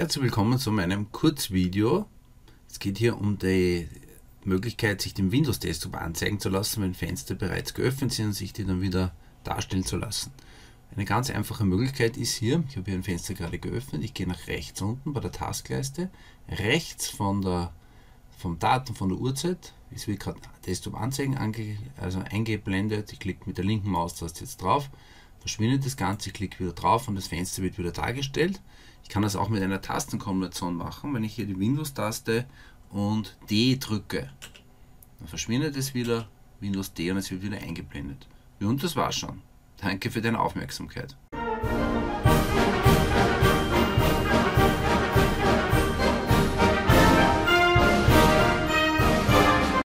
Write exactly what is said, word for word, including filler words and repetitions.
Herzlich willkommen zu meinem Kurzvideo. Es geht hier um die Möglichkeit, sich den Windows Desktop anzeigen zu lassen, wenn Fenster bereits geöffnet sind und sich die dann wieder darstellen zu lassen. Eine ganz einfache Möglichkeit ist hier, ich habe hier ein Fenster gerade geöffnet, ich gehe nach rechts unten bei der Taskleiste, rechts von der, vom Datum, von der Uhrzeit, es wird gerade Desktop anzeigen, ange, also eingeblendet, ich klicke mit der linken Maustaste jetzt drauf, verschwindet das Ganze, ich klicke wieder drauf und das Fenster wird wieder dargestellt. Ich kann das auch mit einer Tastenkombination machen, wenn ich hier die Windows-Taste und D drücke. Dann verschwindet es wieder, Windows D, und es wird wieder eingeblendet. Und das war's schon. Danke für deine Aufmerksamkeit.